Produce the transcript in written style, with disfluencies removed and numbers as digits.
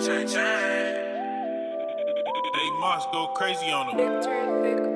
They must go crazy on them.